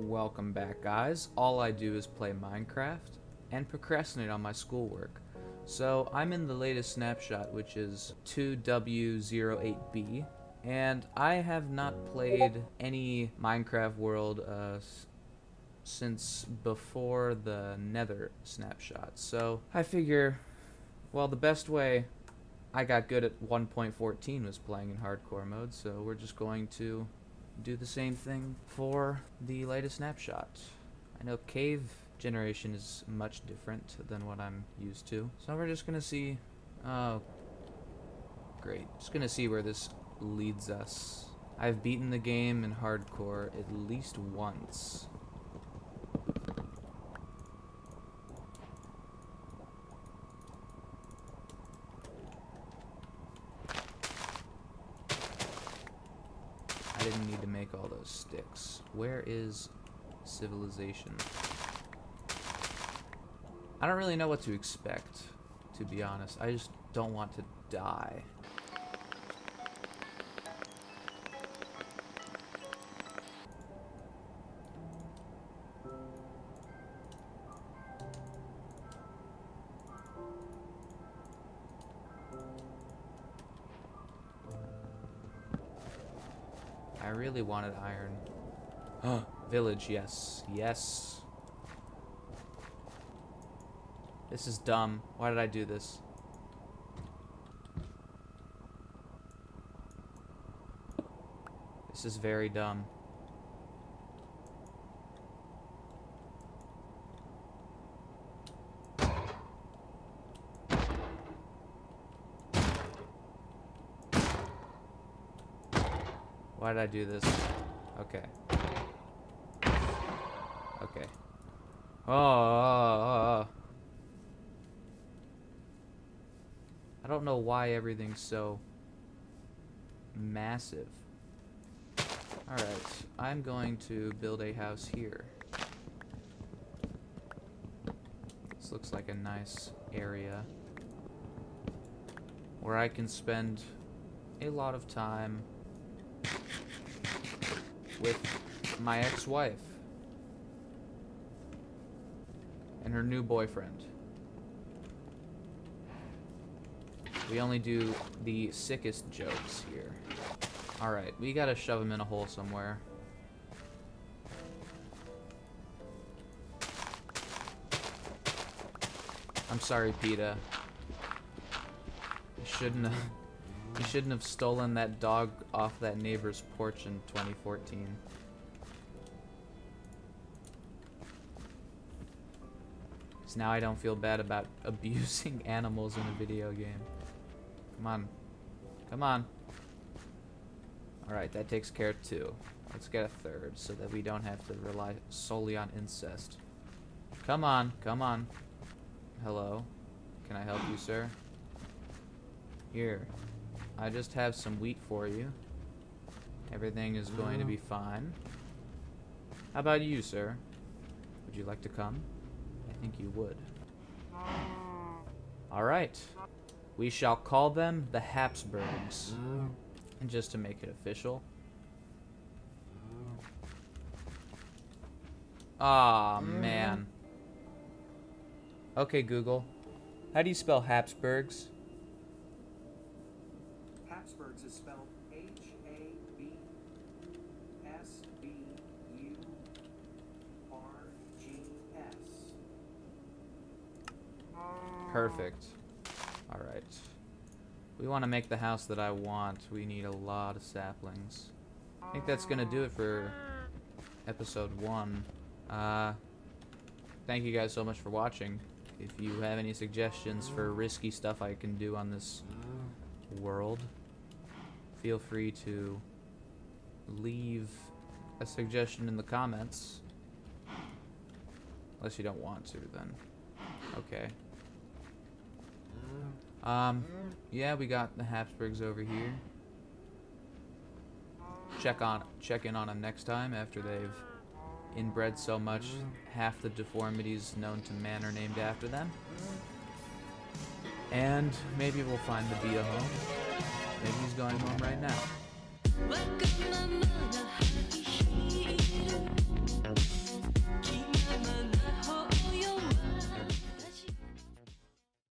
Welcome back, guys. All I do is play Minecraft and procrastinate on my schoolwork. So I'm in the latest snapshot, which is 2W08B, and I have not played any Minecraft world since before the Nether snapshot. So I figure, well, the best way I got good at 1.14 was playing in hardcore mode, so we're just going to do the same thing for the latest snapshot. I know cave generation is much different than what I'm used to, so we're just gonna see. Oh, great. Just gonna see where this leads us. I've beaten the game in hardcore at least once. Didn't need to make all those sticks. Where is civilization? I don't really know what to expect, to be honest. I just don't want to die. I really wanted iron. Huh. Village, yes. Yes. This is dumb. Why did I do this? This is very dumb. Why did I do this? Okay. Okay. Oh. I don't know why everything's so massive. Alright, I'm going to build a house here. This looks like a nice area where I can spend a lot of time with my ex-wife and her new boyfriend. We only do the sickest jokes here. Alright, we gotta shove him in a hole somewhere. I'm sorry, PETA. You shouldn't have stolen that dog off that neighbor's porch in 2014. Because now I don't feel bad about abusing animals in a video game. Come on. Come on. Alright, that takes care of two. Let's get a third so that we don't have to rely solely on incest. Come on. Come on. Hello. Can I help you, sir? Here. I just have some wheat for you. Everything is going to be fine. How about you, sir? Would you like to come? I think you would. Alright. We shall call them the Habsburgs. And just to make it official. Aw, man. Okay, Google. How do you spell Habsburgs? Habsburgs is spelled H-A-B-S-B-U-R-G-S. Perfect. Alright. We want to make the house that I want. We need a lot of saplings. I think that's going to do it for episode 1. Thank you guys so much for watching. If you have any suggestions for risky stuff I can do on this world, feel free to leave a suggestion in the comments. Unless you don't want to, then. Okay. Yeah, we got the Habsburgs over here. Check in on them next time after they've inbred so much, half the deformities known to man are named after them. And maybe we'll find the bee a home. Maybe he's going home right now.